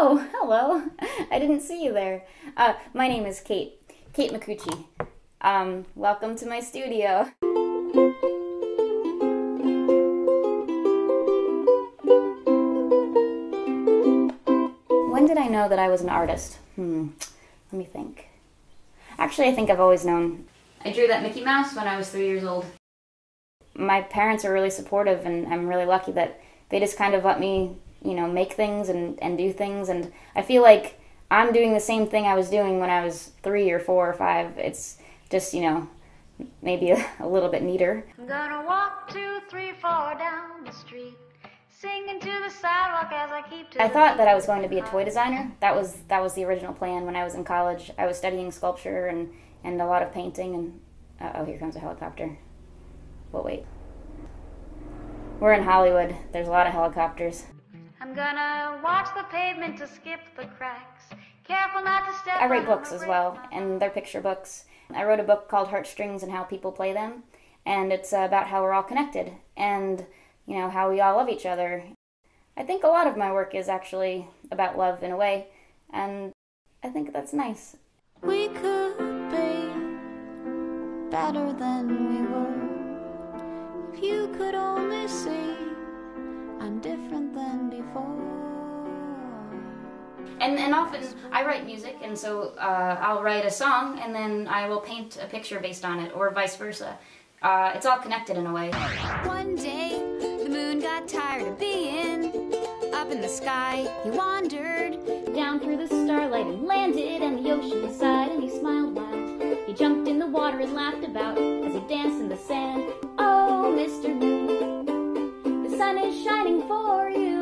Oh, hello. I didn't see you there. My name is Kate Micucci. Welcome to my studio. When did I know that I was an artist? Let me think. Actually, I think I've always known. I drew that Mickey Mouse when I was 3 years old. My parents are really supportive, and I'm really lucky that they just kind of let me, you know, make things and do things, and I feel like I'm doing the same thing I was doing when I was 3 or 4 or 5. It's just, you know, maybe a little bit neater. I'm gonna walk 2, 3, 4 down the street, singing to the sidewalk as I keep to. I thought that I was going to be a toy designer. That was the original plan when I was in college. I was studying sculpture and a lot of painting, and oh, here comes a helicopter. Well, wait. We're in Hollywood. There's a lot of helicopters. I'm gonna watch the pavement to skip the cracks. Careful not to step. I write books as well, and they're picture books. I wrote a book called Heartstrings and How People Play Them, and it's about how we're all connected and, you know, how we all love each other. I think a lot of my work is actually about love in a way, and I think that's nice. We could be better than we were if you could only see I'm different than before. And often I write music, and so I'll write a song and then I will paint a picture based on it, or vice versa. It's all connected in a way. One day the moon got tired of being up in the sky. He wandered down through the starlight and landed on the ocean side, and he smiled wide. He jumped in the water and laughed about as he danced in the sand. Oh, Mr. Moon, the sun is shining for you.